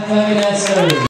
Vanessa.